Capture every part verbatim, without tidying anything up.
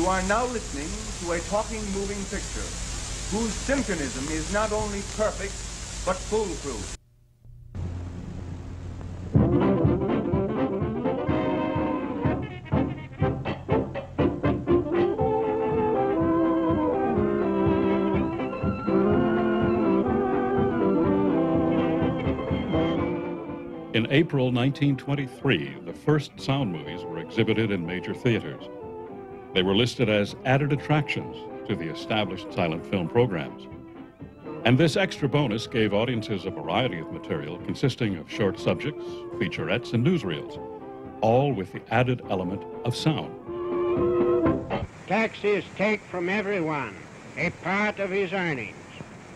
You are now listening to a talking moving picture whose synchronism is not only perfect, but foolproof. In April nineteen twenty-three, the first sound movies were exhibited in major theaters. They were listed as added attractions to the established silent film programs. And this extra bonus gave audiences a variety of material consisting of short subjects, featurettes, and newsreels, all with the added element of sound. Taxes take from everyone a part of his earnings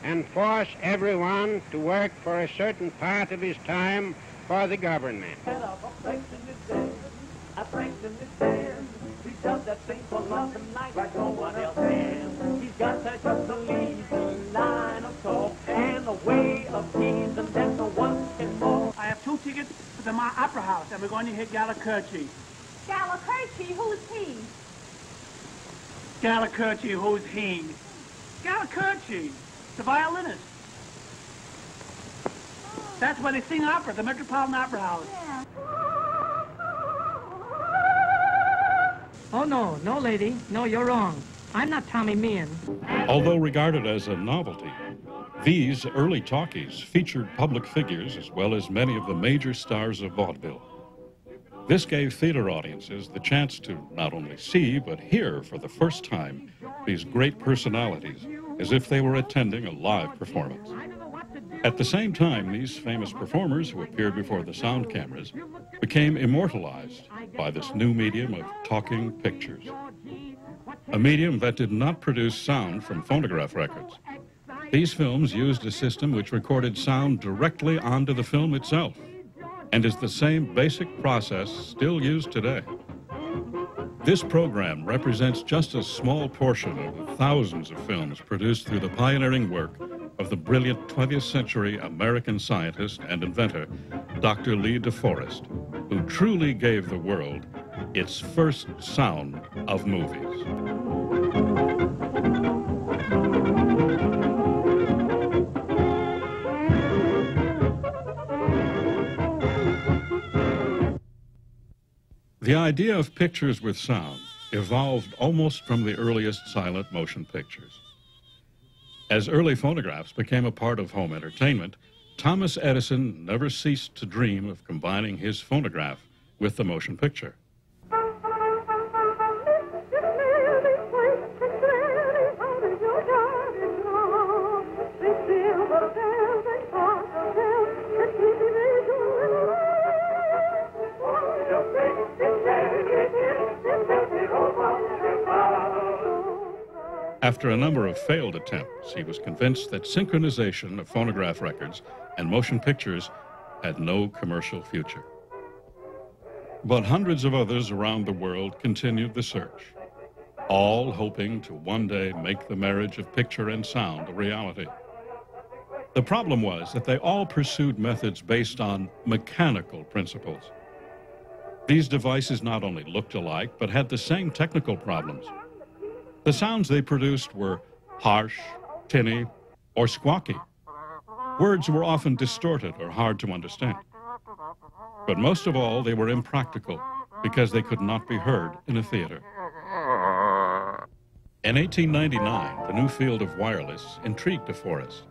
and force everyone to work for a certain part of his time for the government. Does that thing for love and life like no one else can. He's got that just a leading line of talk and a way of kingdom that no one can more. I have two tickets to the my opera house, and we're going to hear Gallicurci. Gallicurci, who's he? Gallicurci, who's he? Gallicurci, the violinist. Oh. That's where they sing opera, the Metropolitan Opera House. Yeah. Oh, no, no, lady. No, you're wrong. I'm not Tommy Meehan. Although regarded as a novelty, these early talkies featured public figures as well as many of the major stars of vaudeville. This gave theater audiences the chance to not only see, but hear for the first time these great personalities as if they were attending a live performance. At the same time, these famous performers who appeared before the sound cameras became immortalized by this new medium of talking pictures, a medium that did not produce sound from phonograph records. These films used a system which recorded sound directly onto the film itself and is the same basic process still used today. This program represents just a small portion of the thousands of films produced through the pioneering work of the brilliant twentieth century American scientist and inventor, Doctor Lee DeForest, who truly gave the world its first sound of movies. The idea of pictures with sound evolved almost from the earliest silent motion pictures. As early phonographs became a part of home entertainment, Thomas Edison never ceased to dream of combining his phonograph with the motion picture. After a number of failed attempts, he was convinced that synchronization of phonograph records and motion pictures had no commercial future. But hundreds of others around the world continued the search, all hoping to one day make the marriage of picture and sound a reality. The problem was that they all pursued methods based on mechanical principles. These devices not only looked alike, but had the same technical problems. The sounds they produced were harsh, tinny, or squawky. Words were often distorted or hard to understand. But most of all, they were impractical because they could not be heard in a theater. In eighteen ninety-nine, the new field of wireless intrigued DeForest,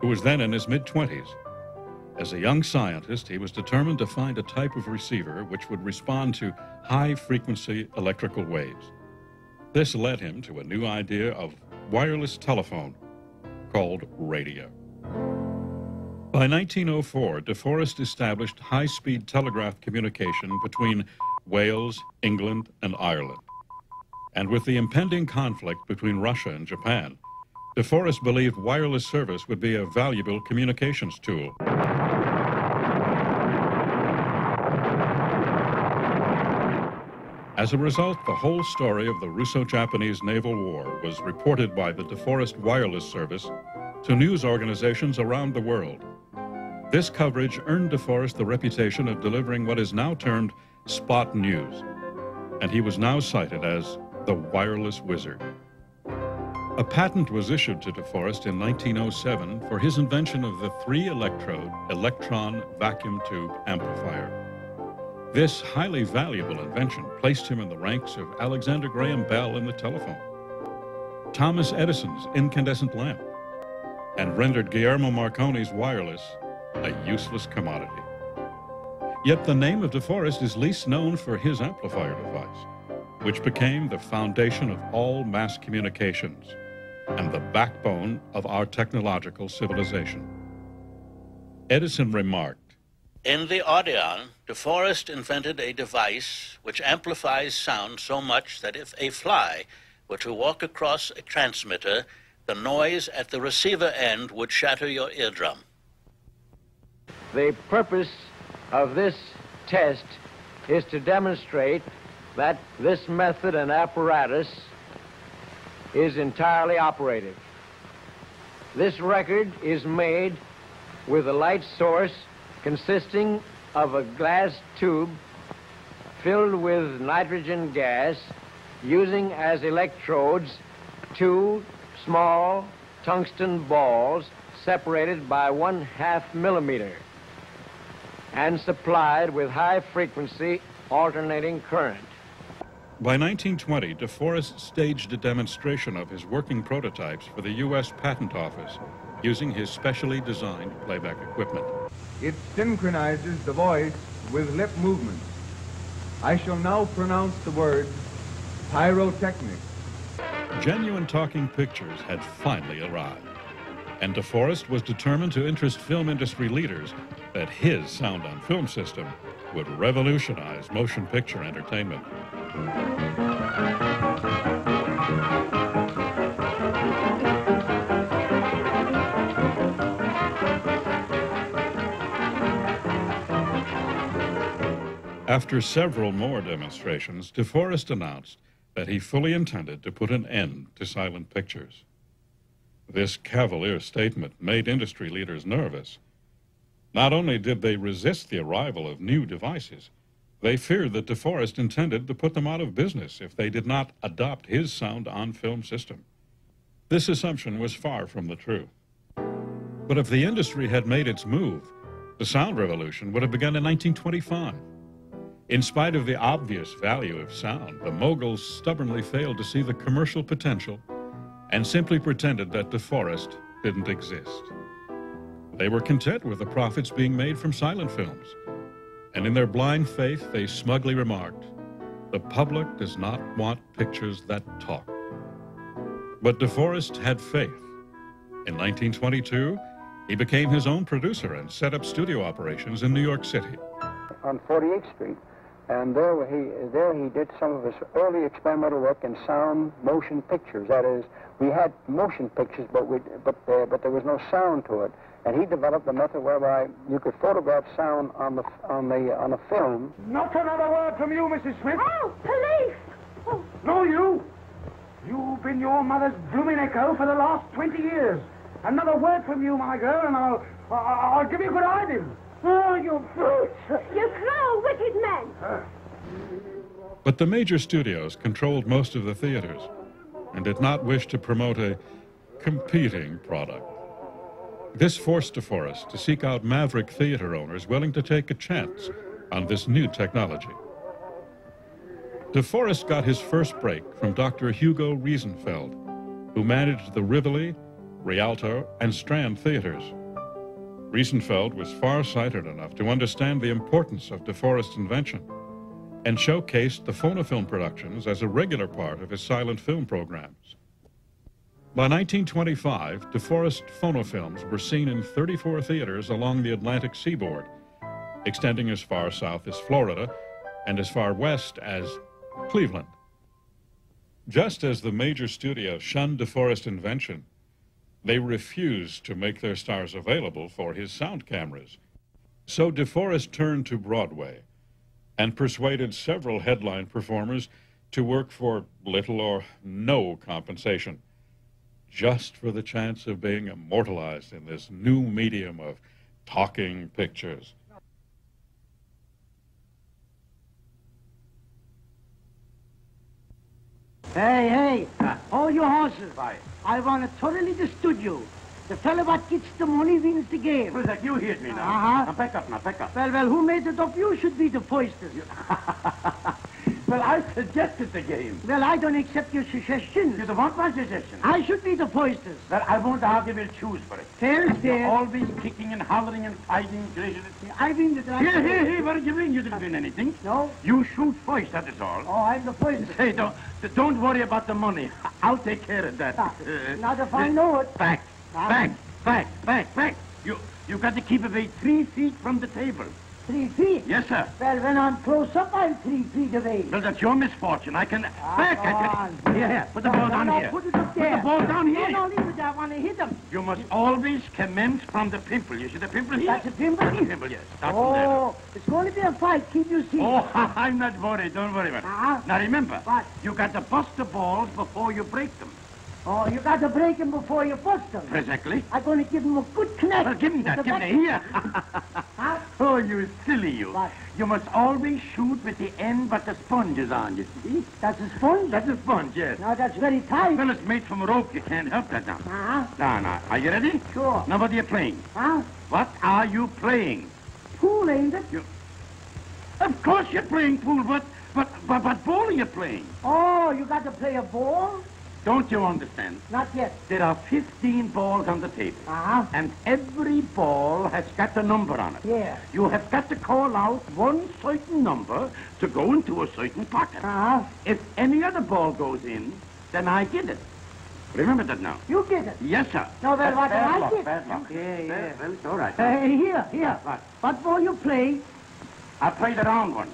who was then in his mid-twenties. As a young scientist, he was determined to find a type of receiver which would respond to high-frequency electrical waves. This led him to a new idea of wireless telephone called radio. By nineteen oh four, DeForest established high-speed telegraph communication between Wales, England, and Ireland. And with the impending conflict between Russia and Japan, DeForest believed wireless service would be a valuable communications tool. As a result, the whole story of the Russo-Japanese Naval War was reported by the DeForest Wireless Service to news organizations around the world. This coverage earned DeForest the reputation of delivering what is now termed spot news, and he was now cited as the wireless wizard. A patent was issued to DeForest in nineteen oh seven for his invention of the three-electrode electron vacuum tube amplifier. This highly valuable invention placed him in the ranks of Alexander Graham Bell and the telephone, Thomas Edison's incandescent lamp, and rendered Guillermo Marconi's wireless a useless commodity. Yet the name of DeForest is least known for his amplifier device, which became the foundation of all mass communications and the backbone of our technological civilization. Edison remarked, "In the Audion, DeForest invented a device which amplifies sound so much that if a fly were to walk across a transmitter, the noise at the receiver end would shatter your eardrum." The purpose of this test is to demonstrate that this method and apparatus is entirely operative. This record is made with a light source consisting of a glass tube filled with nitrogen gas, using as electrodes two small tungsten balls separated by one half millimeter and supplied with high frequency alternating current. By nineteen twenty, DeForest staged a demonstration of his working prototypes for the U S Patent Office using his specially designed playback equipment. It synchronizes the voice with lip movements. I shall now pronounce the word pyrotechnics. Genuine talking pictures had finally arrived, and DeForest was determined to interest film industry leaders that his sound on film system would revolutionize motion picture entertainment. After several more demonstrations, DeForest announced that he fully intended to put an end to silent pictures. This cavalier statement made industry leaders nervous. Not only did they resist the arrival of new devices, they feared that DeForest intended to put them out of business if they did not adopt his sound on film system. This assumption was far from the truth. But if the industry had made its move, the sound revolution would have begun in nineteen twenty-five. In spite of the obvious value of sound, the moguls stubbornly failed to see the commercial potential and simply pretended that DeForest didn't exist. They were content with the profits being made from silent films, and in their blind faith, they smugly remarked, "The public does not want pictures that talk." But DeForest had faith. In nineteen twenty-two, he became his own producer and set up studio operations in New York City. On forty-eighth street. And there he, there he did some of his early experimental work in sound motion pictures. That is, we had motion pictures, but, we, but, uh, but there was no sound to it. And he developed a method whereby you could photograph sound on the, on the, on the film. Not another word from you, Missus Smith. Oh, police! Oh. No, you! You've been your mother's blooming echo for the last twenty years. Another word from you, my girl, and I'll, I'll, I'll give you a good hiding. Oh, you brute! You cruel, wicked man! But the major studios controlled most of the theaters and did not wish to promote a competing product. This forced DeForest to seek out maverick theater owners willing to take a chance on this new technology. DeForest got his first break from Doctor Hugo Riesenfeld, who managed the Rivoli, Rialto, and Strand theaters. Riesenfeld was far-sighted enough to understand the importance of DeForest's invention and showcased the Phonofilm productions as a regular part of his silent film programs. By nineteen twenty-five, DeForest Phonofilms were seen in thirty-four theaters along the Atlantic seaboard, extending as far south as Florida and as far west as Cleveland. Just as the major studios shunned DeForest's invention, they refused to make their stars available for his sound cameras. So DeForest turned to Broadway and persuaded several headline performers to work for little or no compensation, just for the chance of being immortalized in this new medium of talking pictures. Hey, hey, huh? All your horses. Why? I want to thoroughly understood you. The fellow what gets the money wins the game. Well, that you heard me now. Uh-huh. Now, back up, now, back up. Well, well, who made it up? You should be the foisters. Well, I suggested the game. Well, I don't accept your suggestions. You don't want my suggestions. I should be the foisters. Well, I won't argue. We'll choose for it. Fair is fair. You're always kicking and hollering and fighting. I mean that I... Here, here, here, what did you win? You didn't win anything. No? You shoot first, that is all. Oh, I'm the foister. Hey, don't, don't worry about the money. I'll take care of that. Ah, uh, not if I know it. Back. Back, back, back, back. You, you've got to keep away three feet from the table. Three feet? Yes, sir. Well, when I'm close up, I'm three feet away. Well, that's your misfortune. I can... Ah, back, I can... Here, here, put the ball down here. Put it up there. Put the ball down here. No, no, leave it. I want to hit him. You must always commence from the pimple. You see the pimple here? That's a pimple? That's a pimple, yes. Start from there. Oh, it's going to be a fight. Keep you seated. Oh, I'm not worried. Don't worry about it. Uh-huh. Now, remember, what? You got to bust the balls before you break them. Oh, you got to break him before you bust him. Exactly. I'm going to give him a good connect. Well, give him that. Give him that. Here. Huh? Oh, you silly, you. What? You must always shoot with the end, but the sponge is on, you see? That's a sponge? That's a sponge, yes. Now, that's very tight. Well, it's made from rope. You can't help that now. Uh-huh. Now, now, are you ready? Sure. Now, what are you playing? Huh? What are you playing? Pool, ain't it? You... Of course you're playing pool, but, but, but, but ball are you playing? Oh, you got to play a ball? Don't you understand? Not yet. There are fifteen balls on the table. Uh-huh. And every ball has got a number on it. Yeah. You have got to call out one certain number to go into a certain pocket. Uh-huh. If any other ball goes in, then I get it. Remember that now. You get it? Yes, sir. No, well, what did I get? Bad luck. Yeah, yeah. Well, it's all right. Hey, here, here. What? What ball you play? I play the round one.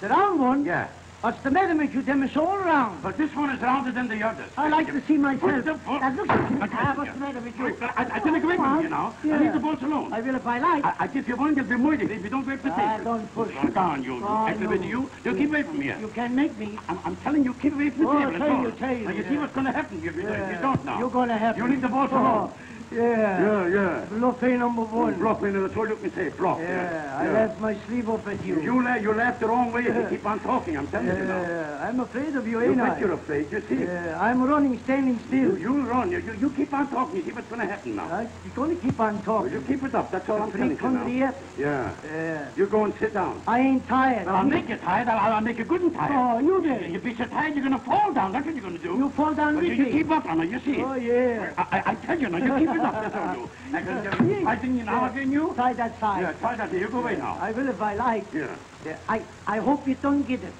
The round one? Yeah. What's the matter with you? Them is all round. But this one is rounder than the others. I like to see myself. That looks like... Ah, what's the matter with you? I, I didn't agree with you now. Yeah. I leave the balls alone. I will if I like. I, I give you one, you'll be murdered if you don't wait for the table. Don't push. Come down, you. Oh, I no. you. You keep away from here. You can make me. I'm, I'm telling you, keep away from the oh, table. Tell you, tell you. Now, you yeah. see what's going to happen if you, yeah. you don't now. You're going to happen. You leave the balls oh. alone. Yeah. Yeah, yeah. Bluffing number one. Bluffing, that's all you can say, bluff. Yeah, yeah. I yeah. left my sleeve off at you. You, la you laugh the wrong way if you keep on talking, I'm telling yeah. you now. Yeah, I'm afraid of you, ain't I? You bet you're afraid, you see. Yeah, I'm running, standing still. You, you run, you, you keep on talking, you see what's going to happen now. Right. You're going to keep on talking. Well, you keep it up, that's all the I'm telling you now. Yet. Yeah. Yeah. You go and sit down. I ain't tired. Well, I'll make you tired, I'll, I'll make you good and tired. Oh, you did. You'll be so tired, you're going to fall down, that's what you're going to do. You fall down with me. You keep up, Anna, you see. Oh, yeah. I, I, I tell you now, you keep it up. That's all you. I can I think you now again, you? Try that side. Yeah, try that side. You go away now. I will if I like. Yeah. yeah. I, I hope you don't get it.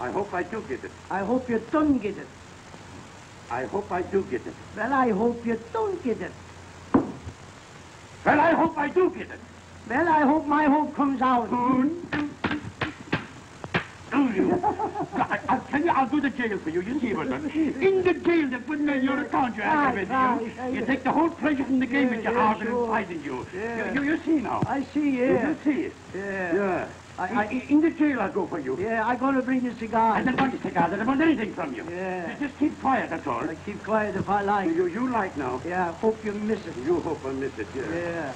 I hope I do get it. I hope you don't get it. I hope I do get it. Well, I hope you don't get it. Well, I hope I do get it. Well, I hope my hope comes out. Mm. You. I, I'll tell you, I'll do the jail for you. You see what I'm saying? In the jail, they put me on your account, you aggravated you. Right, you take the whole pleasure from the game yeah, with your yeah, heart sure. and fighting you. Yeah. You, you. You see now. I see, yeah. You, you see it. Yeah. yeah. I, I, in the jail, I'll go for you. Yeah, I'm going to bring you cigars. I don't want a cigar. I don't want anything from you. Yeah. You just keep quiet, that's all. I keep quiet if I like. You, you like now. Yeah, I hope you miss it. You hope I miss it, yeah. Yeah.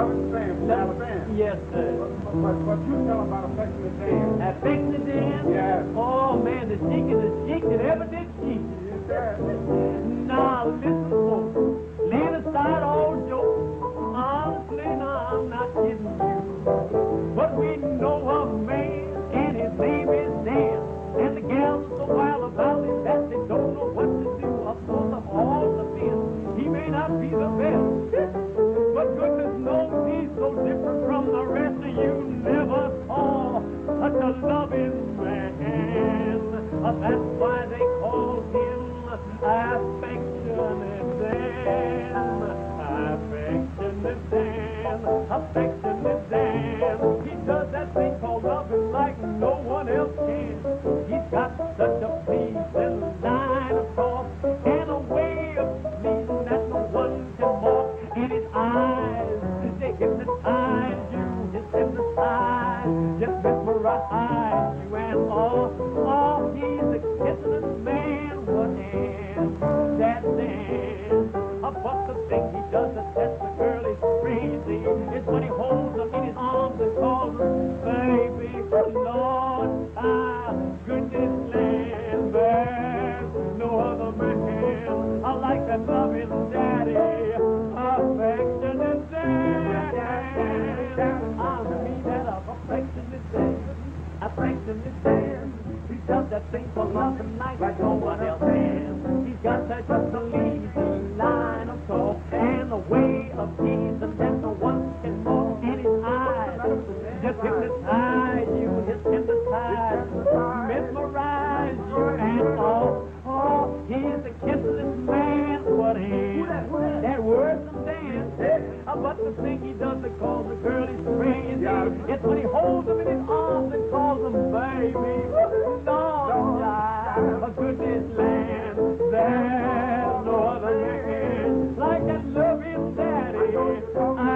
Sam, Sam, Sam. Yes, sir. But, but, but you tell about affecting the dam. Affecting the dam? Yes. Oh, man, the chicken is chick that ever did cheat. Yes, sir. Now, listen, folks. Leave aside all jokes. Honestly, no, I'm not kidding you. But we know a man and his name is Dan. And the gals so wild about him that they don't know what to do. Of course, of all the men, he may not be the best. But goodness knows he's so different from the rest of you. Never saw such a loving man. That's why they call him Affectionate Dan. Affectionate Dan. Affectionate Dan. He does that thing called loving like no one else can. He's got such a pleasing line of thought and a way of pleasing that no one can walk. In his eyes, they hypnotize you, just hypnotize, just mesmerize you, and oh, oh, he's a kissing man, what is that man? But the thing he does that sets the girl is crazy, is when he holds her in his arms and calls her, baby, Lord, ah, goodness, Lindbergh, no other man, I like that loving daddy. Affectionate Dan, I'll be that up. Affectionate Dan, affectionate Dan. He does that thing for love and life like no one else can. He's got that just a lazy line of talk and a way of teasing that no one can walk in his eyes. Just hypnotize you, just hypnotize, mesmerize you, and all. Oh, he's a kissless man. What is that word? But the thing he does that calls the girl is crazy. It's when he holds him in his arms and calls him baby. Don't die, a goodness land. There's no other man like that loving daddy. Affectionate man.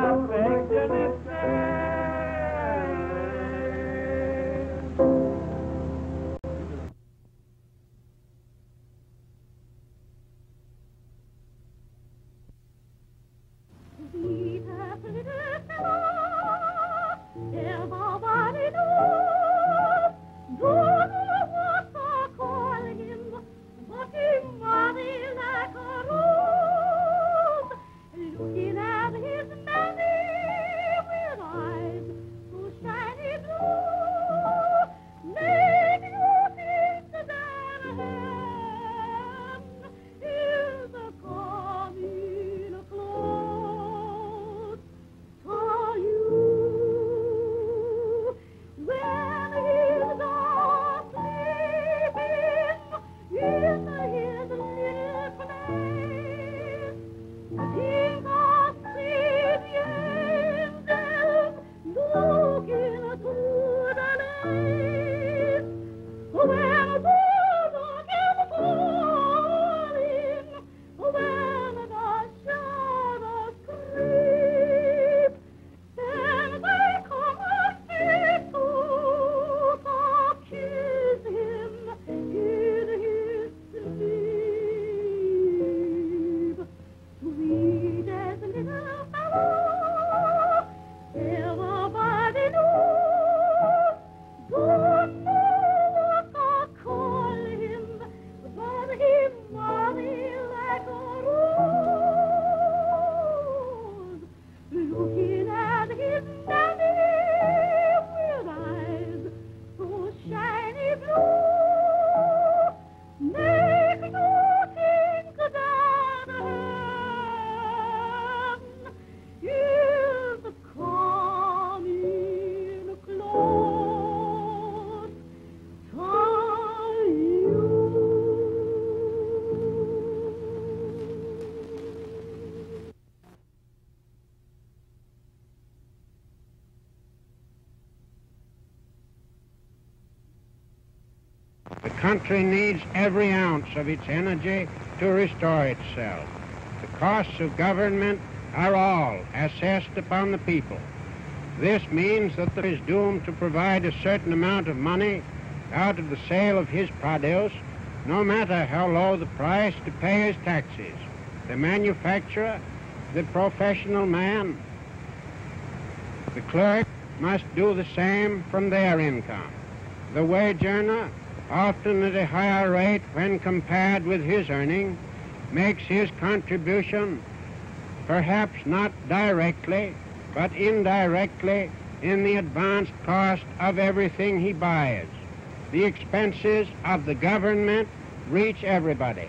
The country needs every ounce of its energy to restore itself. The costs of government are all assessed upon the people. This means that the farmer is doomed to provide a certain amount of money out of the sale of his produce, no matter how low the price, to pay his taxes. The manufacturer, the professional man, The clerk must do the same from their income. The wage earner, often at a higher rate when compared with his earning, makes his contribution perhaps not directly, but indirectly in the advanced cost of everything he buys. The expenses of the government reach everybody.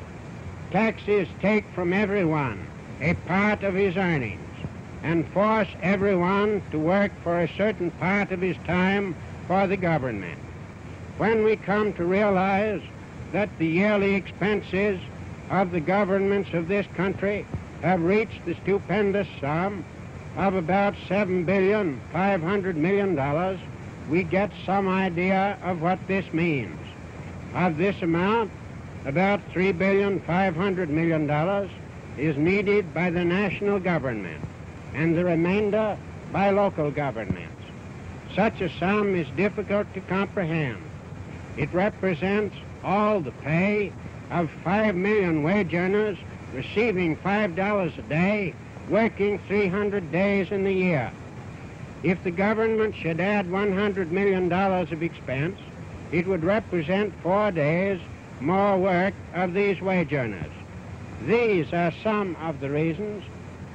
Taxes take from everyone a part of his earnings and force everyone to work for a certain part of his time for the government. When we come to realize that the yearly expenses of the governments of this country have reached the stupendous sum of about seven billion five hundred million dollars, we get some idea of what this means. Of this amount, about three billion five hundred million dollars is needed by the national government and the remainder by local governments. Such a sum is difficult to comprehend. It represents all the pay of five million wage earners receiving five dollars a day, working three hundred days in the year. If the government should add one hundred million dollars of expense, it would represent four days more work of these wage earners. These are some of the reasons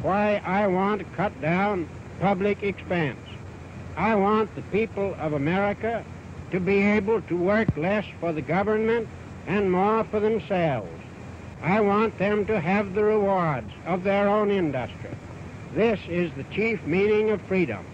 why I want to cut down public expense. I want the people of America to be able to work less for the government and more for themselves. I want them to have the rewards of their own industry. This is the chief meaning of freedom.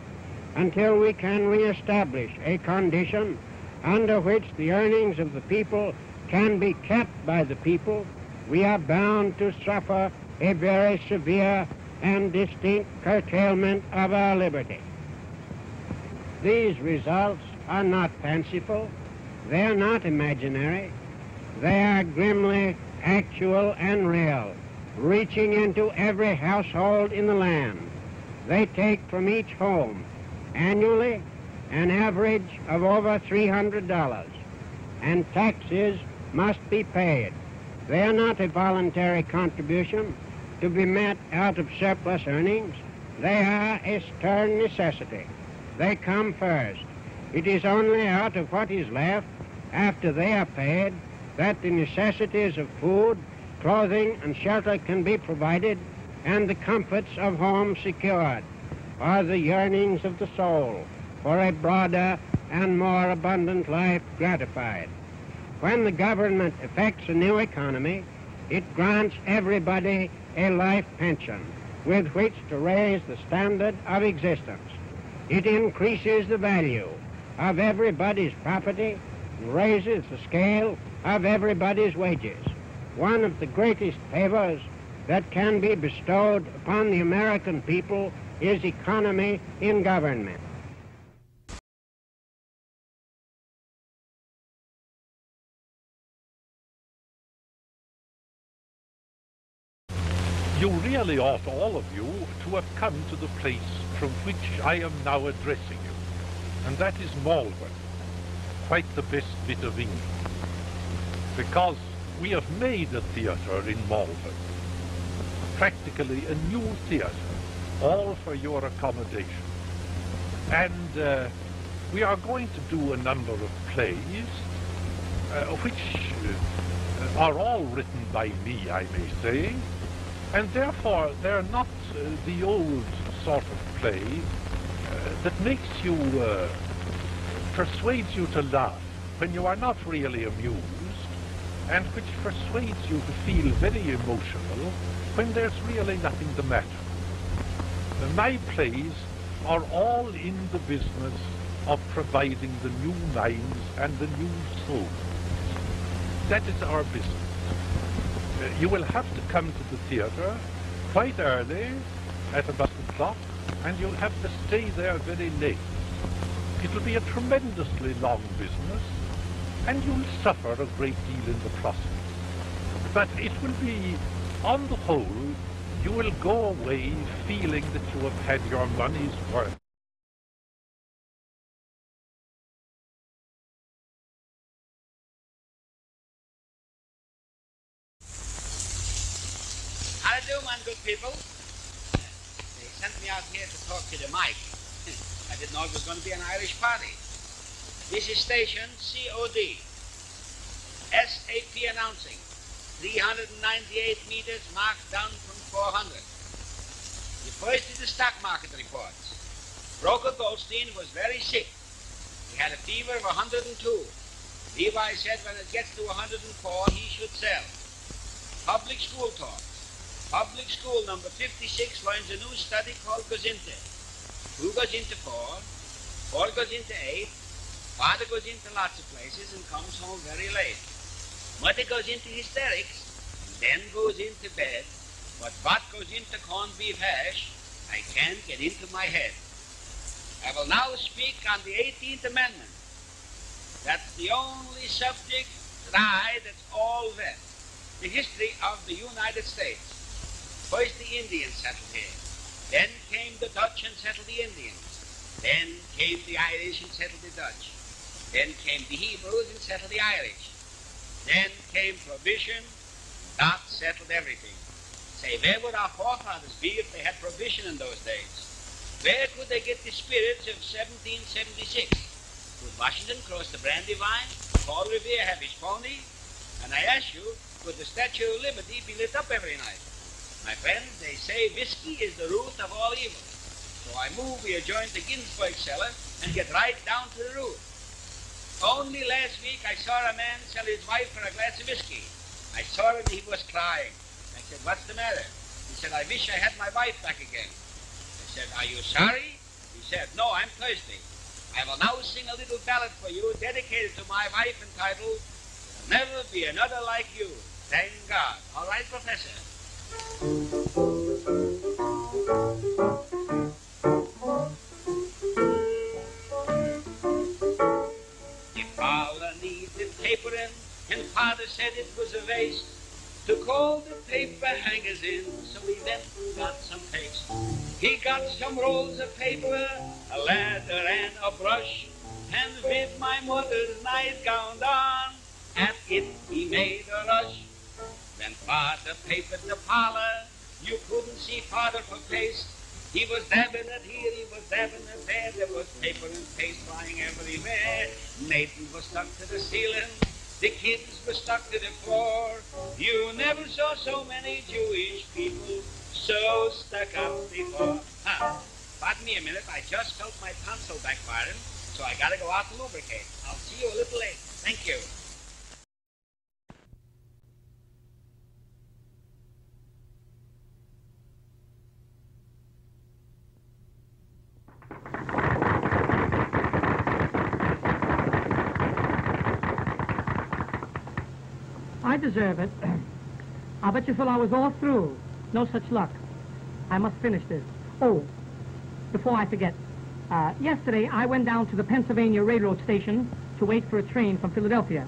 Until we can reestablish a condition under which the earnings of the people can be kept by the people, we are bound to suffer a very severe and distinct curtailment of our liberty. These results are not fanciful. They are not imaginary. They are grimly actual and real, reaching into every household in the land. They take from each home annually an average of over three hundred dollars, and taxes must be paid. They are not a voluntary contribution to be met out of surplus earnings. They are a stern necessity. They come first. It is only out of what is left after they are paid that the necessities of food, clothing, and shelter can be provided, and the comforts of home secured, or the yearnings of the soul for a broader and more abundant life gratified. When the government effects a new economy, it grants everybody a life pension with which to raise the standard of existence. It increases the value of everybody's property and raises the scale of everybody's wages. One of the greatest favors that can be bestowed upon the American people is economy in government. You really ought, all of you, to have come to the place from which I am now addressing you, and that is Malvern, quite the best bit of England, because we have made a theatre in Malvern, practically a new theatre, all for your accommodation. And uh, we are going to do a number of plays, uh, which uh, are all written by me, I may say, and therefore they're not uh, the old sort of play uh, that makes you, uh, persuades you to laugh when you are not really amused, and which persuades you to feel very emotional when there's really nothing the matter. My plays are all in the business of providing the new minds and the new souls. That is our business. Uh, you will have to come to the theatre quite early, at about the clock, and you'll have to stay there very late. It'll be a tremendously long business, and you'll suffer a great deal in the process. But it will be, on the whole, you will go away feeling that you have had your money's worth. How do you do, my good people? They sent me out here to talk to the mic. I didn't know it was going to be an Irish party. This is station C O D. S A P announcing. three hundred ninety-eight meters marked down from four hundred. The first is the stock market reports. Broker Goldstein was very sick. He had a fever of one hundred two. Levi said when it gets to one hundred four, he should sell. Public school talk. Public school number fifty-six learns a new study called Gazinte. Who goes into four? Four goes into eight. Father goes into lots of places and comes home very late. Mother goes into hysterics, and then goes into bed, but what goes into corned beef hash, I can't get into my head. I will now speak on the eighteenth Amendment. That's the only subject dry that's all wet. The history of the United States. First the Indians settled here. Then came the Dutch and settled the Indians. Then came the Irish and settled the Dutch. Then came the Hebrews and settled the Irish. Then came provision, that settled everything. Say, where would our forefathers be if they had provision in those days? Where could they get the spirits of seventeen seventy-six? Could Washington cross the Brandywine? Paul Revere have his pony? And I ask you, could the Statue of Liberty be lit up every night? My friends, they say whiskey is the root of all evil. So I move we adjourn the Ginsberg cellar and get right down to the root. Only last week I saw a man sell his wife for a glass of whiskey. I saw him, he was crying. I said, what's the matter? He said, I wish I had my wife back again. I said, are you sorry? He said, no, I'm thirsty. I will now sing a little ballad for you dedicated to my wife entitled, There'll Never Be Another Like You. Thank God. All right, Professor. And Father said it was a waste to call the paper hangers in, so he went and got some paste. He got some rolls of paper, a ladder and a brush, and with my mother's nightgown on, at it he made a rush. When Father papered the parlor, you couldn't see Father for paste. He was dabbing it here, he was dabbing it there, there was paper and paste flying everywhere. Nathan was stuck to the ceiling, the kids were stuck to the floor. You never saw so many Jewish people so stuck up before. Huh. Pardon me a minute, I just felt my tonsil backfiring, so I gotta go out and lubricate. I'll see you a little later. Thank you. I deserve it. I'll bet you feel I was all through. No such luck. I must finish this. Oh, before I forget, uh, yesterday I went down to the Pennsylvania Railroad station to wait for a train from Philadelphia.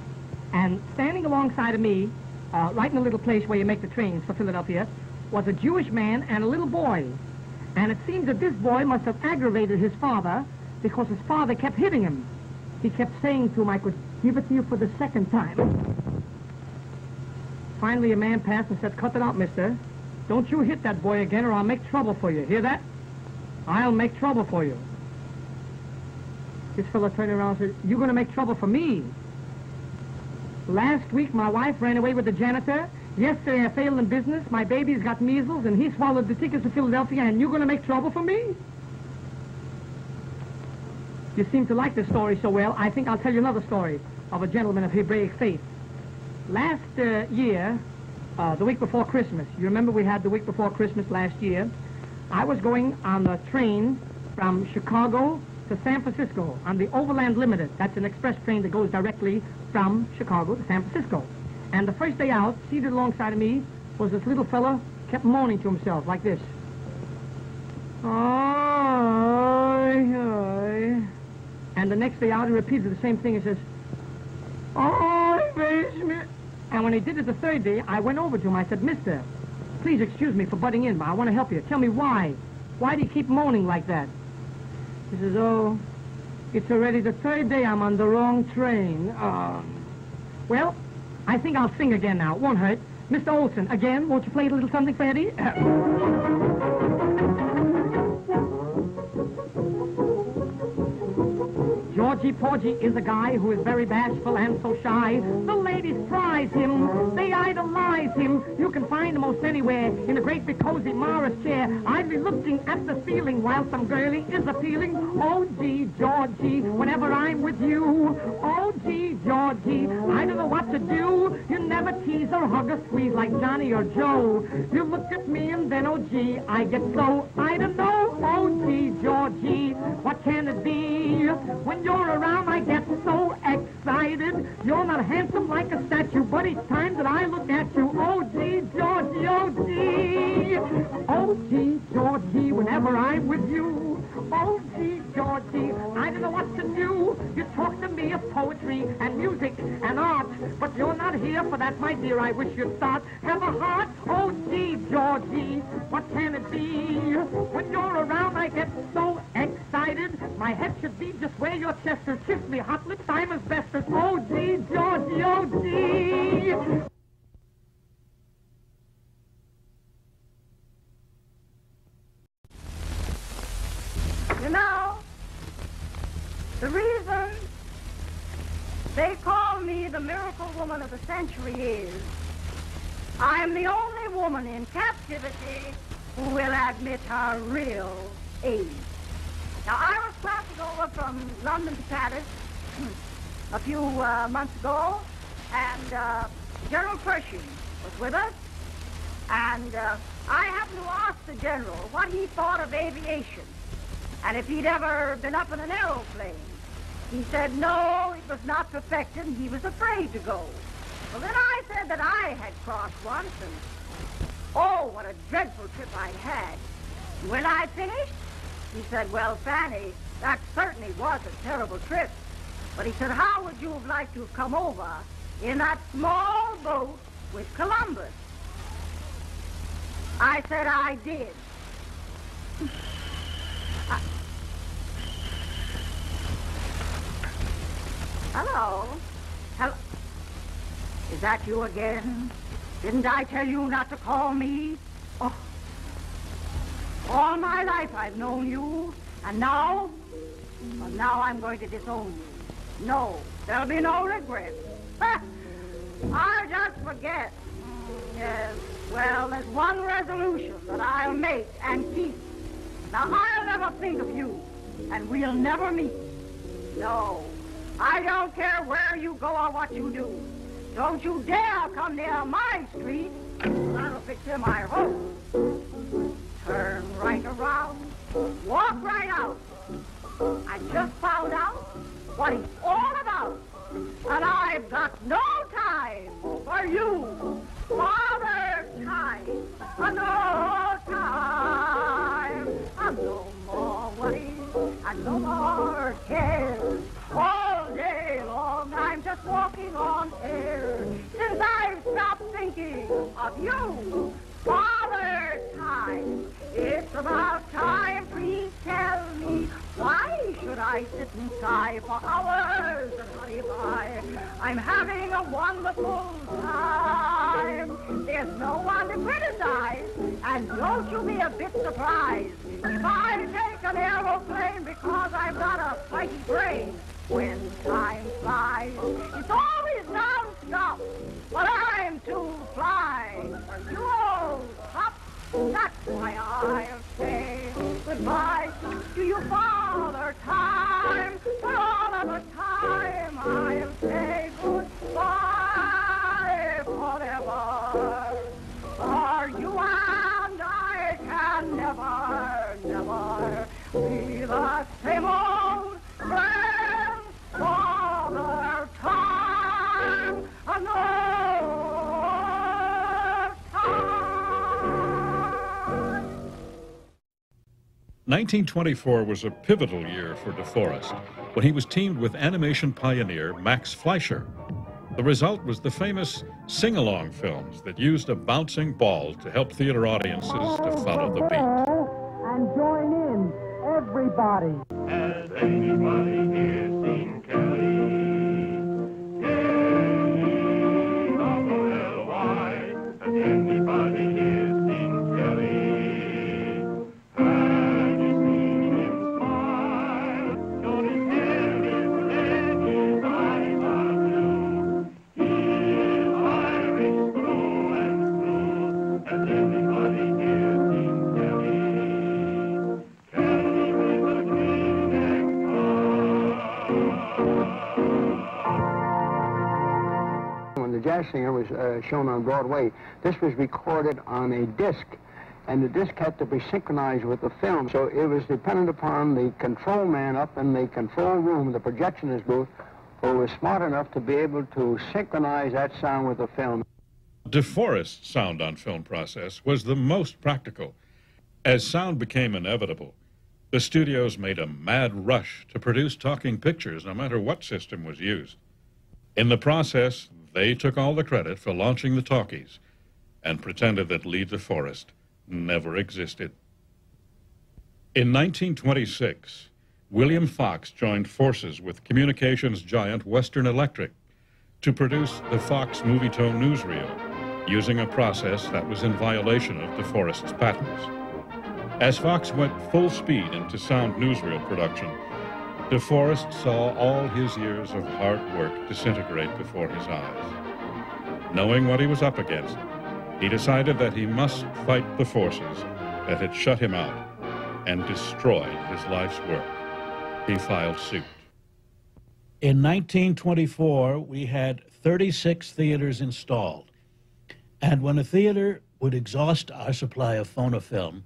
And standing alongside of me, uh, right in a little place where you make the trains for Philadelphia, was a Jewish man and a little boy. And it seems that this boy must have aggravated his father because his father kept hitting him. He kept saying to him, I could give it to you for the second time. Finally, a man passed and said, cut it out, mister. Don't you hit that boy again or I'll make trouble for you. Hear that? I'll make trouble for you. This fellow turned around and said, you're going to make trouble for me. Last week, my wife ran away with the janitor. Yesterday, I failed in business. My baby's got measles and he swallowed the tickets to Philadelphia and you're going to make trouble for me? You seem to like this story so well, I think I'll tell you another story of a gentleman of Hebraic faith. Last uh, year, uh, the week before Christmas, you remember we had the week before Christmas last year, I was going on the train from Chicago to San Francisco on the Overland Limited. That's an express train that goes directly from Chicago to San Francisco. And the first day out, seated alongside of me, was this little fella kept moaning to himself like this. Ay, ay. And the next day out, he repeated the same thing and says, ay, basement. And when he did it the third day, I went over to him. I said, mister, please excuse me for butting in, but I want to help you. Tell me why. Why do you keep moaning like that? He says, oh, it's already the third day I'm on the wrong train. Uh, well, I think I'll sing again now. It won't hurt. Mister Olson, again, won't you play a little something for Eddie? Georgie Porgy is a guy who is very bashful and so shy. The ladies prize him. They idolize him. You can find him most anywhere in a great big cozy Morris chair. I'd be looking at the ceiling while some girlie is appealing. Oh, gee, Georgie, whenever I'm with you. Oh, gee, Georgie, I don't know what to do. You never tease or hug or squeeze like Johnny or Joe. You look at me and then, oh, gee, I get so, I don't know. Oh, gee, Georgie, what can it be? When you're around, I get so excited. You're not handsome like a statue, but each time that I look at you, oh, gee, Georgie, oh, gee. Oh, gee, Georgie, whenever I'm with you. Oh, gee, Georgie, I don't know what to do. You talk to me of poetry and music and art, but you're not here for that, my dear. I wish you'd start. Have a heart. Oh, gee, Georgie, what can it be? When you're around, I get so excited. My head should be just where your chest is. Kiss me, hot lips, I'm as best as. Oh, gee, Georgie, oh, gee. You know, the reason they call me the miracle woman of the century is I am the only woman in captivity who will admit her real age. Now, I was crossing over from London to Paris a few uh, months ago, and uh, General Pershing was with us, and uh, I happened to ask the general what he thought of aviation, and if he'd ever been up in an aeroplane. He said, no, it was not perfected, and he was afraid to go. Well, then I said that I had crossed once, and oh, what a dreadful trip I'd had. When I finished, he said, well, Fanny, that certainly was a terrible trip. But he said, how would you have liked to have come over in that small boat with Columbus? I said, I did. I... Hello? Hello? Is that you again? Didn't I tell you not to call me? Oh. All my life I've known you, and now, well, now I'm going to disown you. No, there'll be no regrets. I'll just forget. Yes, well, there's one resolution that I'll make and keep. Now, I'll never think of you, and we'll never meet. No, I don't care where you go or what you do. Don't you dare come near my street, or I'll picture my home. Turn right around, walk right out. I just found out what he's all about, and I've got no time for you. Father time, and no time, and no more worries, and no more cares. All day long, I'm just walking on air since I've stopped thinking of you. Father time, it's about time, please tell me, why should I sit and sigh for hours and hurry by? I'm having a wonderful time. There's no one to criticize, and don't you be a bit surprised if I take an aeroplane because I've got a fighty brain. When time flies, it's always non-stop, but I'm too fly for you old pup. That's why I'll say goodbye to you, Father Time. For all of the time, I'll say goodbye forever. For you and I can never, never be the same old friends. Father Time, alone. nineteen twenty-four was a pivotal year for DeForest when he was teamed with animation pioneer Max Fleischer. The result was the famous sing-along films that used a bouncing ball to help theater audiences to follow the beat. And join in, everybody. Has anybody here seen Kelly? the jazz singer was uh, shown on Broadway. This was recorded on a disc, and the disc had to be synchronized with the film. So it was dependent upon the control man up in the control room, the projectionist booth, who was smart enough to be able to synchronize that sound with the film. DeForest's sound on film process was the most practical. As sound became inevitable, the studios made a mad rush to produce talking pictures no matter what system was used. In the process, they took all the credit for launching the talkies and pretended that Lee DeForest never existed. In nineteen twenty-six, William Fox joined forces with communications giant Western Electric to produce the Fox Movietone newsreel using a process that was in violation of DeForest's patents. As Fox went full speed into sound newsreel production, DeForest saw all his years of hard work disintegrate before his eyes. Knowing what he was up against, he decided that he must fight the forces that had shut him out and destroyed his life's work. He filed suit. In nineteen twenty-four, we had thirty-six theaters installed. And when a theater would exhaust our supply of Phonofilm,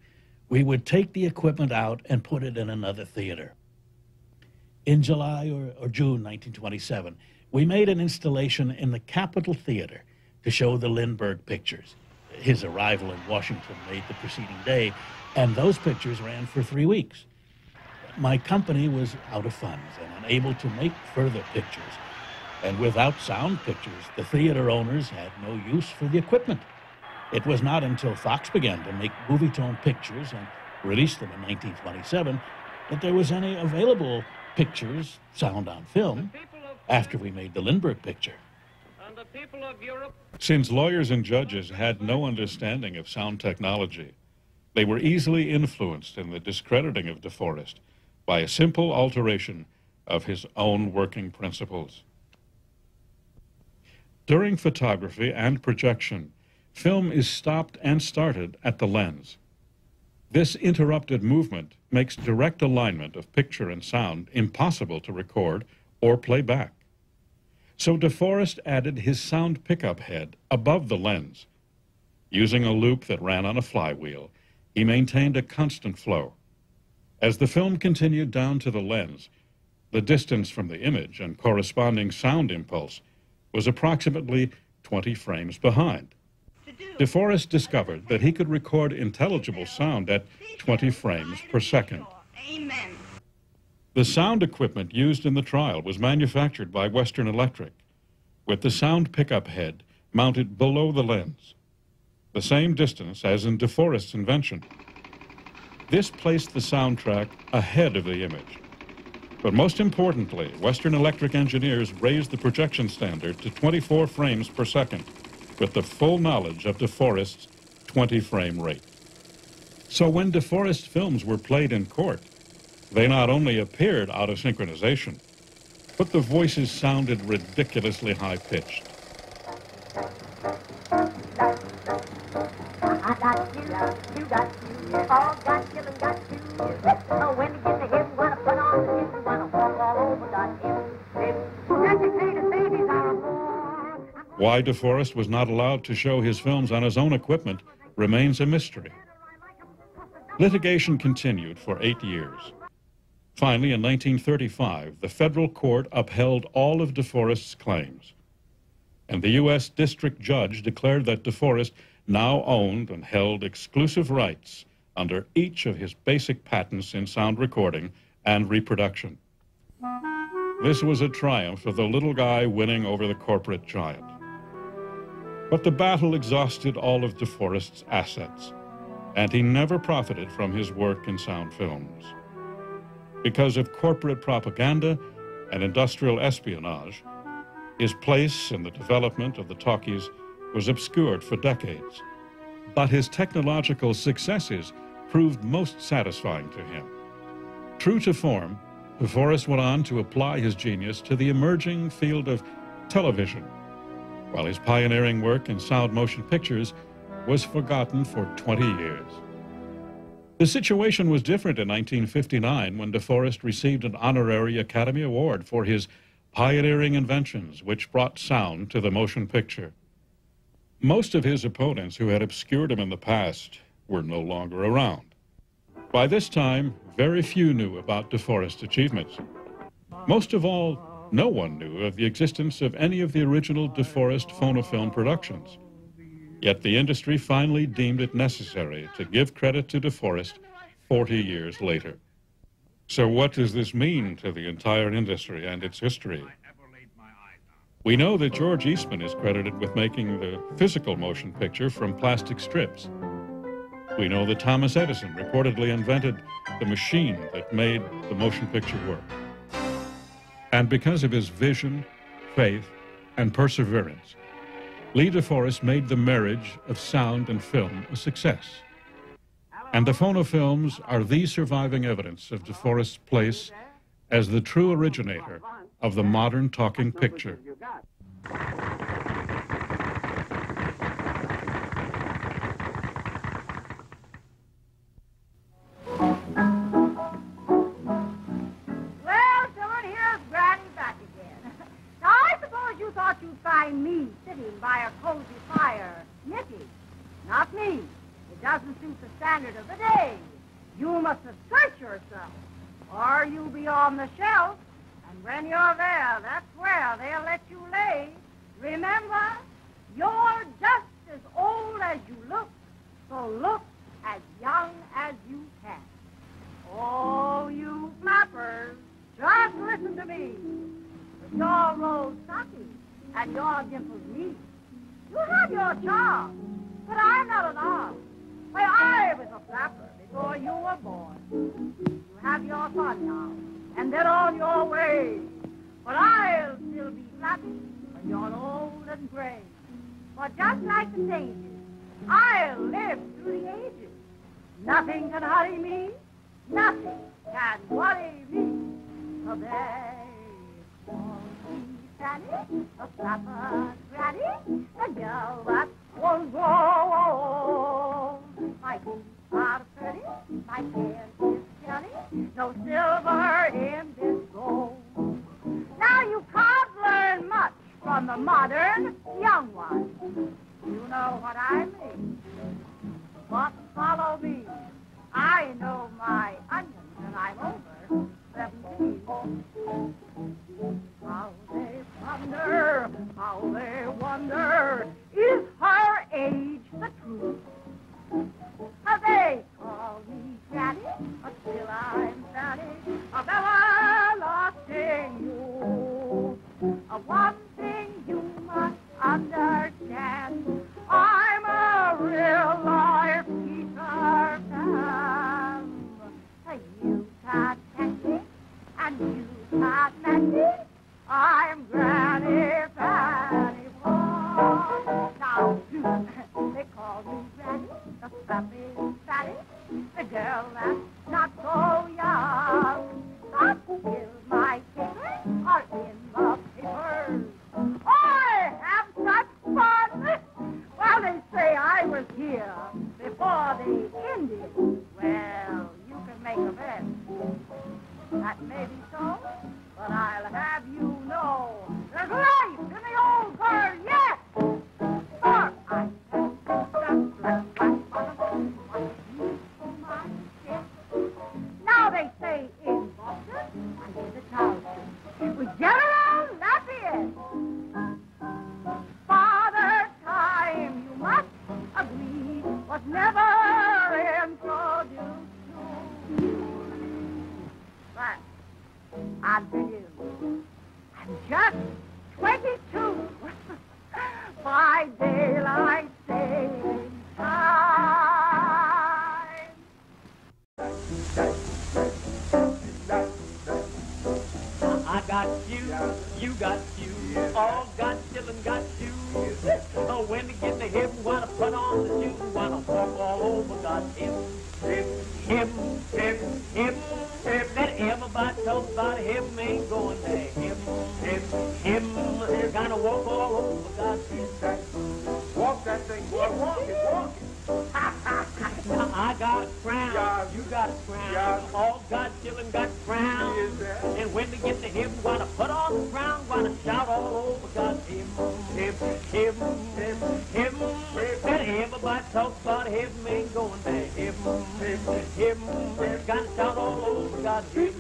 we would take the equipment out and put it in another theater. In July or, or June nineteen twenty-seven, we made an installation in the Capitol Theater to show the Lindbergh pictures. His arrival in Washington made the preceding day, and those pictures ran for three weeks. My company was out of funds and unable to make further pictures. And without sound pictures, the theater owners had no use for the equipment. It was not until Fox began to make Movietone pictures and released them in nineteen twenty-seven that there was any available pictures, sound on film, after we made the Lindbergh picture. And the people of Europe... Since lawyers and judges had no understanding of sound technology, they were easily influenced in the discrediting of DeForest by a simple alteration of his own working principles. During photography and projection, film is stopped and started at the lens. This interrupted movement makes direct alignment of picture and sound impossible to record or play back. So DeForest added his sound pickup head above the lens. Using a loop that ran on a flywheel, he maintained a constant flow. As the film continued down to the lens, the distance from the image and corresponding sound impulse was approximately twenty frames behind. DeForest discovered that he could record intelligible sound at twenty frames per second. Amen. The sound equipment used in the trial was manufactured by Western Electric, with the sound pickup head mounted below the lens, the same distance as in DeForest's invention. This placed the soundtrack ahead of the image. But most importantly, Western Electric engineers raised the projection standard to twenty-four frames per second, with the full knowledge of DeForest's twenty-frame rate. So when DeForest films were played in court, they not only appeared out of synchronization, but the voices sounded ridiculously high-pitched. I got you, you got you, all got you and got you. Oh, when you get to him, wanna put on the hip, wanna walk all over, got him, him. Babies are born. Why DeForest was not allowed to show his films on his own equipment remains a mystery. Litigation continued for eight years. Finally, in nineteen thirty-five, the federal court upheld all of DeForest's claims, and the U S district judge declared that DeForest now owned and held exclusive rights under each of his basic patents in sound recording and reproduction. This was a triumph of the little guy winning over the corporate giant. But the battle exhausted all of DeForest's assets, and he never profited from his work in sound films. Because of corporate propaganda and industrial espionage, his place in the development of the talkies was obscured for decades. But his technological successes proved most satisfying to him. True to form, DeForest went on to apply his genius to the emerging field of television, while his pioneering work in sound motion pictures was forgotten for twenty years. The situation was different in nineteen fifty-nine when DeForest received an honorary Academy Award for his pioneering inventions which brought sound to the motion picture. Most of his opponents who had obscured him in the past were no longer around. By this time, very few knew about DeForest's achievements. Most of all, no one knew of the existence of any of the original DeForest Phonofilm productions. Yet the industry finally deemed it necessary to give credit to DeForest forty years later. So what does this mean to the entire industry and its history? We know that George Eastman is credited with making the physical motion picture from plastic strips. We know that Thomas Edison reportedly invented the machine that made the motion picture work. And because of his vision, faith, and perseverance, Lee DeForest made the marriage of sound and film a success. And the Phonofilms are the surviving evidence of DeForest's place as the true originator of the modern talking picture. When they get to heaven, gotta put on the ground. heaven, heaven, heaven. That everybody talks about heaven ain't going there. Heaven, heaven, heaven. Got it out all over God's street.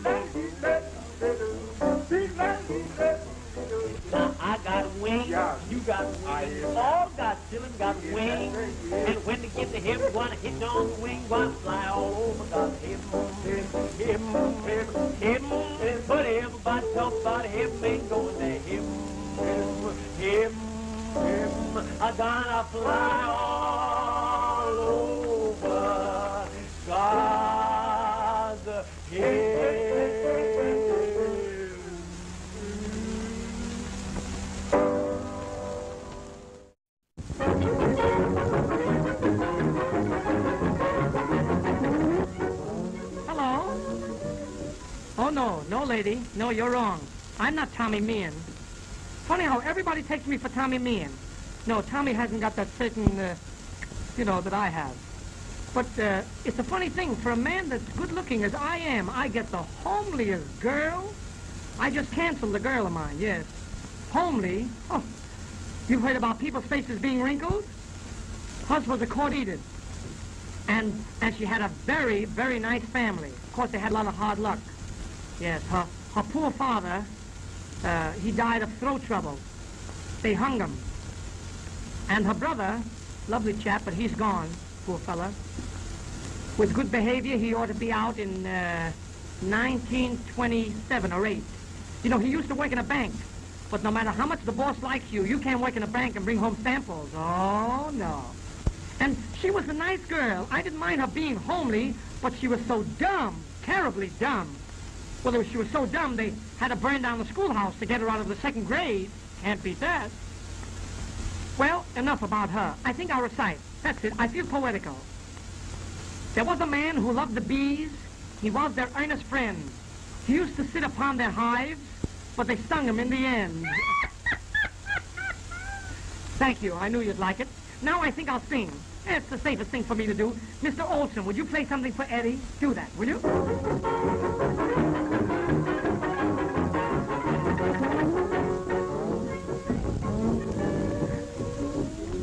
Now I got wings, you got wings, all Godzilla got wings. And when they get to heaven, wanna hit on the wing, wanna fly all over God's heaven, heaven, heaven, heaven. But everybody talks about heaven ain't going there. Heaven, heaven, heaven, heaven. I gotta fly all over God's heaven. Hello? Oh, no. No, lady. No, you're wrong. I'm not Tommy Meehan. Funny how everybody takes me for Tommy Meehan. No, Tommy hasn't got that certain, uh, you know, that I have. But uh, it's a funny thing. For a man that's good-looking as I am, I get the homeliest girl. I just canceled the girl of mine, yes. Homely? Oh. You've heard about people's faces being wrinkled? Hers was a Cordedid. And and she had a very, very nice family. Of course, they had a lot of hard luck. Yes, her, her poor father, uh, he died of throat trouble. They hung him. And her brother, lovely chap, but he's gone, poor fella. With good behavior, he ought to be out in uh, nineteen twenty-seven or eight. You know, he used to work in a bank. But no matter how much the boss likes you, you can't work in a bank and bring home samples. Oh, no. And she was a nice girl. I didn't mind her being homely, but she was so dumb, terribly dumb. Well, she was so dumb, they had to burn down the schoolhouse to get her out of the second grade. Can't beat that. Well, enough about her. I think I'll recite. That's it. I feel poetical. There was a man who loved the bees. He was their earnest friend. He used to sit upon their hives, but they stung him in the end. Thank you. I knew you'd like it. Now I think I'll sing. It's the safest thing for me to do. Mister Olson, would you play something for Eddie? Do that, will you?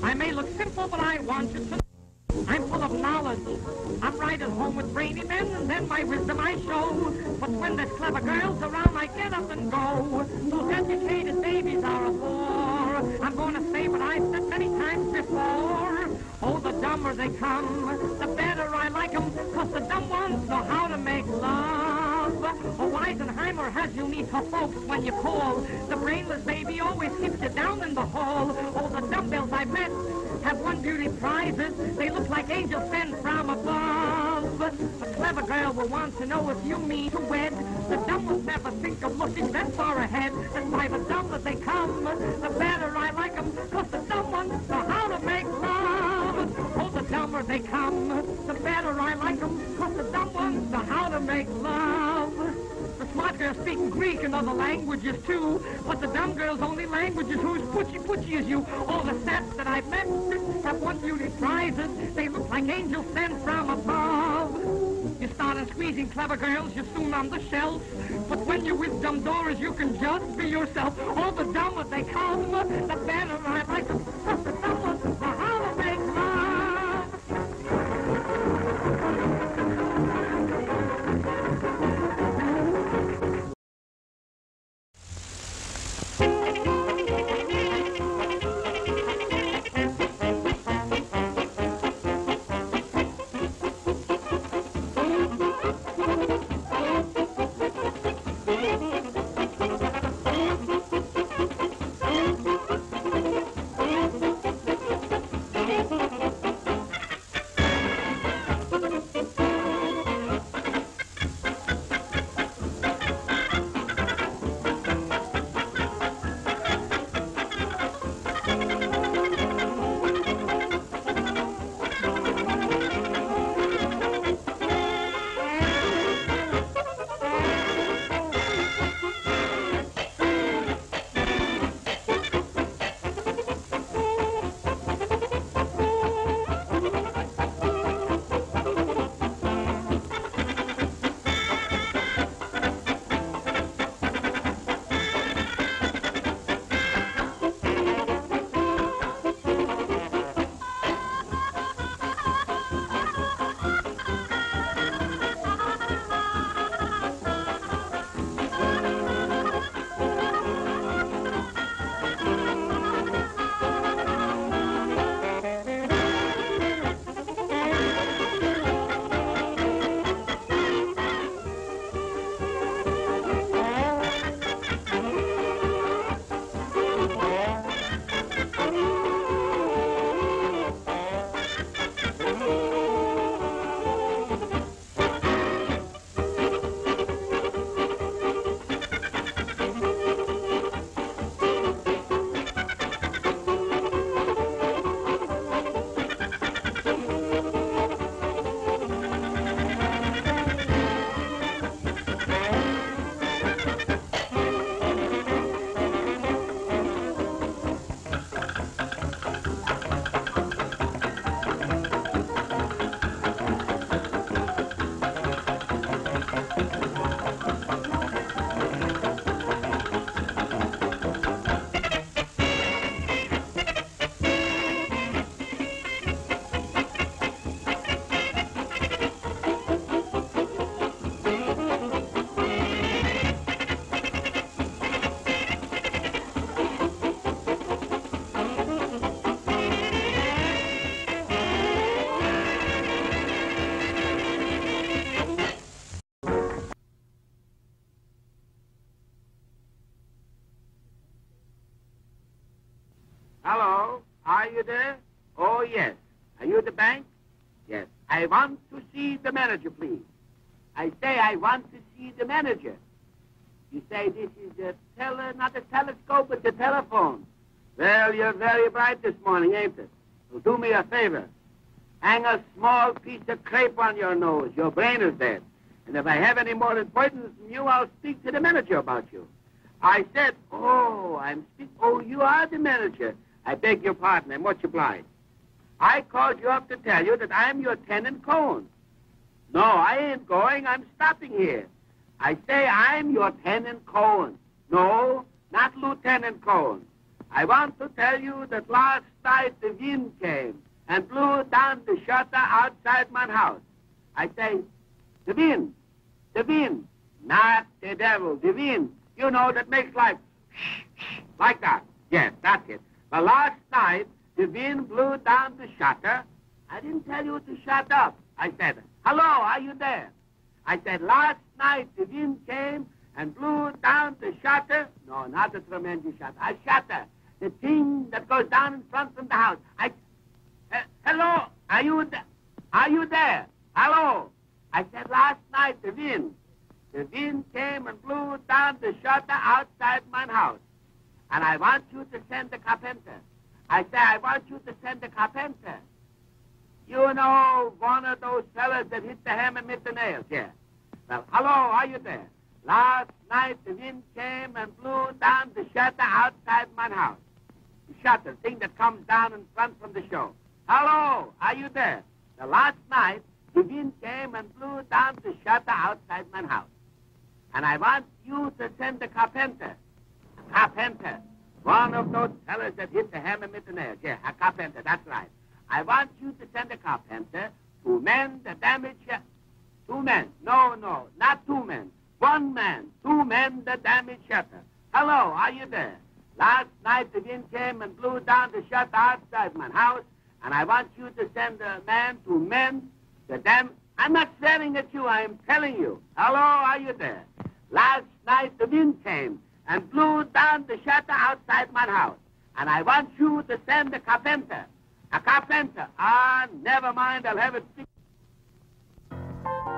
I may look simple, but I want you to... I'm full of knowledge. I'm right at home with brainy men, and then my wisdom I show. But when there's clever girls around, I get up and go. Those educated babies are a bore. I'm going to say what I've said many times before. Oh, the dumber they come, the better I like them, because the dumb ones know how to make love. Oh, Eisenheimer has unique her folks when you call. The brainless baby always hits you down in the hall. Oh, the dumbbells I've met have won beauty prizes. They look like angels sent from above. A clever girl will want to know if you mean to wed. The dumb will never think of looking that far ahead. That's why the dumber they come, the better I like them, because the dumb ones know how to make love. Oh, the dumber they come, the better I like them, because the dumb ones know how to make love. The smart girls speak Greek and other languages, too. But the dumb girl's only language is who's putchy-putchy as you. All the saps that I've met have won beauty prizes. They look like angels sent from above. You start on squeezing clever girls, you're soon on the shelf. But when you're with dumb doors, you can just be yourself. All the dumber they come, the better I like them. The dumb ones know how to make love. Are you there? Oh, yes. Are you at the bank? Yes. I want to see the manager, please. I say I want to see the manager. You say this is a tele, not a telescope, but a telephone. Well, you're very bright this morning, ain't it? Well, do me a favor. Hang a small piece of crepe on your nose. Your brain is dead. And if I have any more importance than you, I'll speak to the manager about you. I said, oh, I'm speak. Oh, you are the manager. I beg your pardon. I'm much obliged. I called you up to tell you that I'm your tenant, Cohen. No, I ain't going. I'm stopping here. I say I'm your tenant, Cohen. No, not Lieutenant Cohen. I want to tell you that last night the wind came and blew down the shutter outside my house. I say, the wind, the wind, not the devil, the wind. You know, that makes like, shh, shh, like that. Yes, that's it. But last night, the wind blew down the shutter. I didn't tell you to shut up. I said, hello, are you there? I said, last night, the wind came and blew down the shutter. No, not the tremendous shutter. A shutter. The thing that goes down in front from the house. I, uh, hello, are you there? Are you there? Hello. I said, last night, the wind. The wind came and blew down the shutter outside my house. And I want you to send the carpenter. I say, I want you to send the carpenter. You know, one of those fellas that hit the hammer with the nails, yeah. Well, hello, are you there? Last night the wind came and blew down the shutter outside my house. The shutter, the thing that comes down in front from the show. Hello, are you there? The last night the wind came and blew down the shutter outside my house. And I want you to send the carpenter. A carpenter. One of those fellas that hit the hammer with the nails. Yeah, a carpenter, that's right. I want you to send a carpenter to mend the damage. Two men. No, no, not two men. One man. Two men the damage shutter. Hello, are you there? Last night the wind came and blew down the shutter outside my house, and I want you to send a man to mend the damn. I'm not staring at you, I'm telling you. Hello, are you there? Last night the wind came and blew down the shutter outside my house. And I want you to send a carpenter. A carpenter. Ah, never mind, I'll have it.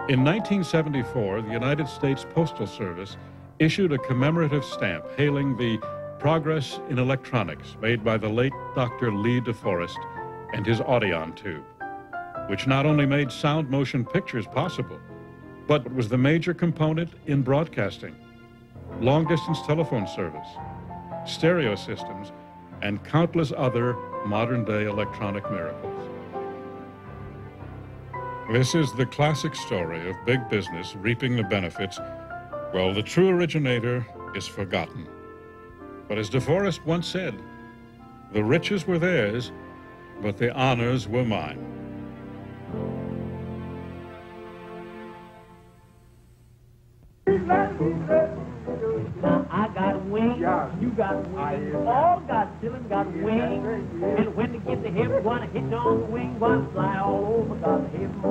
In nineteen seventy-four, the United States Postal Service issued a commemorative stamp hailing the progress in electronics made by the late Doctor Lee DeForest and his Audion tube, which not only made sound motion pictures possible, but was the major component in broadcasting, long-distance telephone service, stereo systems, and countless other modern-day electronic miracles. This is the classic story of big business reaping the benefits, while the true originator is forgotten. But as DeForest once said, the riches were theirs, but the honors were mine. I got wings, you got wings, all Godzilla got wings, and when they get to heaven, one hit on the wing, one fly all over God's heaven,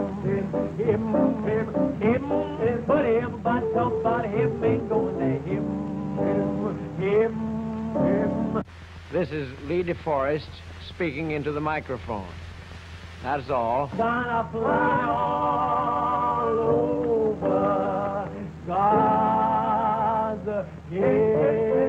heaven, heaven, heaven, but everybody talks about heaven, ain't going to heaven, heaven, heaven. This is Lee DeForest speaking into the microphone. That's all. Gonna fly all over God. Yeah.